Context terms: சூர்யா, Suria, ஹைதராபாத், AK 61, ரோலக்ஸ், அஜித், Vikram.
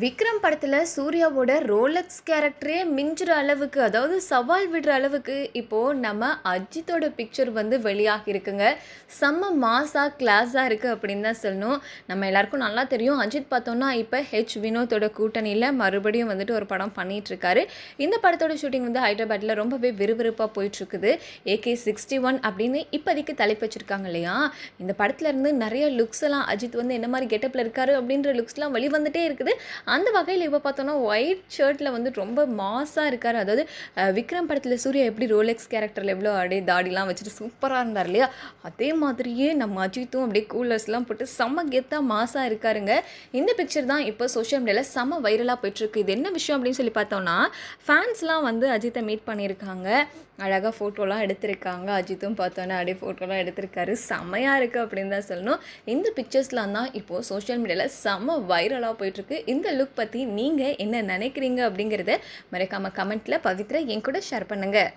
விக்ரம் படத்தில் சூர்யாவோட ரோலக்ஸ் கேரக்டரே மிஞ்சுற அளவுக்கு, அதாவது சவால் விடுற அளவுக்கு இப்போது நம்ம அஜித்தோட பிக்சர் வந்து வெளியாகி இருக்குங்க. செம்ம மாசாக கிளாஸாக இருக்குது அப்படின்னு தான் சொல்லணும். நம்ம எல்லாருக்கும் நல்லா தெரியும், அஜித் பார்த்தோன்னா இப்போ ஹெச் வினோத்தோட கூட்டணியில் மறுபடியும் வந்துட்டு ஒரு படம் பண்ணிகிட்ருக்காரு. இந்த படத்தோட ஷூட்டிங் வந்து ஹைதராபாத்தில் ரொம்பவே விறுவிறுப்பாக போயிட்டுருக்குது. AK 61 அப்படின்னு இப்போதைக்கு தலைப்பு வச்சுருக்காங்க இல்லையா. இந்த படத்துலேருந்து நிறைய லுக்ஸ் எல்லாம் அஜித் வந்து என்ன மாதிரி கெட்டப்பில் இருக்காரு அப்படின்ற லுக்ஸ்லாம் வெளிவந்துட்டே இருக்குது. அந்த வகையில் இப்போ பார்த்தோன்னா ஒயிட் ஷர்ட்டில் வந்து ரொம்ப மாஸாக இருக்கார். அதாவது விக்ரம் படத்தில் சூர்யா எப்படி ரோலெக்ஸ் கேரக்டரில் எவ்வளோ அப்படியே தாடிலாம் வச்சுட்டு சூப்பராக இருந்தார் இல்லையா, அதே மாதிரியே நம்ம அஜித்தும் அப்படியே கூலர்ஸ்லாம் போட்டு செம்ம கெத்தாக மாஸாக இருக்காருங்க. இந்த பிக்சர் தான் இப்போ சோஷியல் மீடியாவில் செம்ம வைரலாக போயிட்டுருக்கு. இது என்ன விஷயம் அப்படின்னு சொல்லி பார்த்தோன்னா, ஃபேன்ஸ்லாம் வந்து அஜித்தை மீட் பண்ணியிருக்காங்க, அழகாக ஃபோட்டோலாம் எடுத்திருக்காங்க. அஜித்தும் பார்த்தோன்னா அப்படியே ஃபோட்டோலாம் எடுத்திருக்காரு, செம்மையாக இருக்குது அப்படின்னு தான் சொல்லணும். இந்த பிக்சர்ஸ்லாம் தான் இப்போது சோஷியல் மீடியாவில் செம்ம வைரலாக போயிட்டுருக்கு. இந்த லுக் பற்றி நீங்கள் என்ன நினைக்கிறீங்க அப்படிங்கிறத மறக்காமல் கமெண்ட்டில் பவித்ரா என் கூட ஷேர் பண்ணுங்கள்.